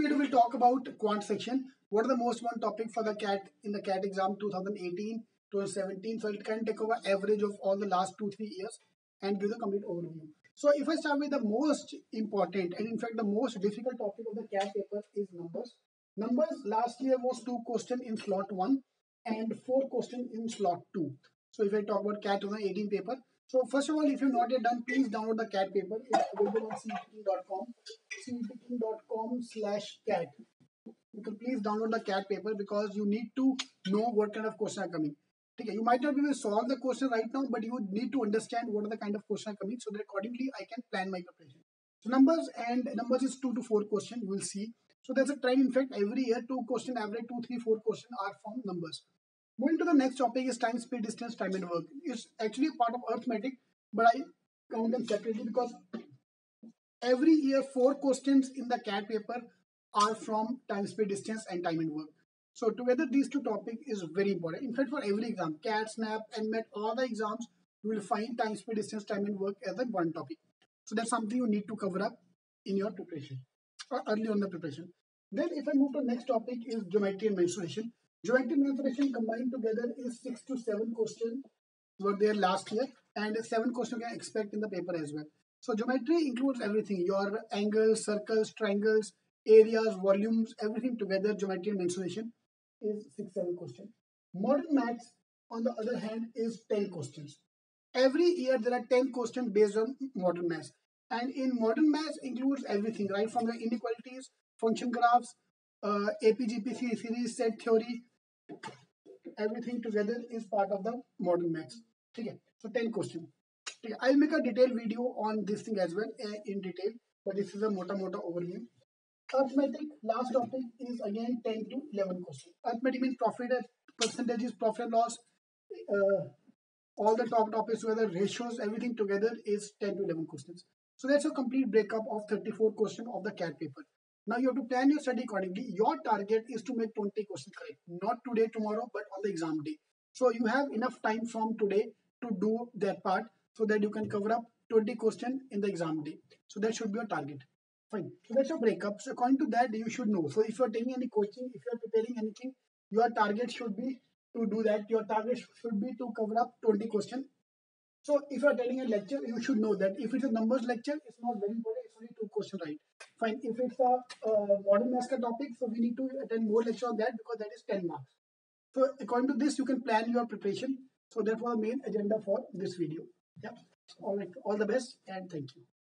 video we'll talk about quant section. What are the most one topic for the CAT in the CAT exam 2018 to 2017? So it can take over average of all the last 2-3 years and give the complete overview. So if I start with the most important and in fact the most difficult topic of the CAT paper is numbers. Numbers last year was 2 questions in slot 1 and 4 questions in slot 2. So if I talk about CAT 2018 paper. So first of all, if you've not yet done, please download the CAT paper. It's available on cetking.com, cetking.com/CAT. You can please download the CAT paper because you need to know what kind of questions are coming. Okay, you might not be able to solve the question right now, but you need to understand what are the kind of questions are coming so that accordingly I can plan my preparation. So numbers is 2 to 4 questions. You will see. So there's a trend. In fact, every year 2 question average 2, 3, 4 questions are from numbers. Moving to the next topic is time, speed, distance, time and work. It's actually part of arithmetic, but I count them separately because every year 4 questions in the CAT paper are from time, speed, distance and time and work. So together these 2 topics is very important. In fact, for every exam, CAT, SNAP and MAT, all the exams, you will find time, speed, distance, time and work as one topic. So that's something you need to cover up in your preparation or early on the preparation. Then if I move to the next topic is geometry and mensuration. Geometry and mensuration combined together is 6 to 7 questions were there last year and 7 questions you can expect in the paper as well. So geometry includes everything, your angles, circles, triangles, areas, volumes, everything together. Geometry and mensuration is 6-7 questions. Modern maths on the other hand is 10 questions. Every year there are 10 questions based on modern maths, and in modern maths includes everything, right from the inequalities, function graphs, APGP series, set theory, everything together is part of the modern maths. Okay, so 10 questions. Okay, I'll make a detailed video on this thing as well in detail, but this is a mota overview. Arithmetic, last topic is again 10 to 11 questions. Arithmetic means profit, percentages, profit and loss, all the top topics, whether ratios, everything together is 10 to 11 questions. So that's a complete breakup of 34 questions of the CAT paper. Now you have to plan your study accordingly. Your target is to make 20 questions correct. Not today, tomorrow, but on the exam day. So you have enough time from today to do that part so that you can cover up 20 questions in the exam day. So that should be your target. Fine. So that's your breakup. So according to that, you should know. So if you are taking any coaching, if you are preparing anything, your target should be to do that. Your target should be to cover up 20 questions. So if you are taking a lecture, you should know that if it's a numbers lecture, it's not very important. It's only 2 questions, right? Fine. If it's a modern maths topic, so we need to attend more lecture on that because that is 10 marks. So according to this, you can plan your preparation. So that was the main agenda for this video. Yeah. All right. All the best and thank you.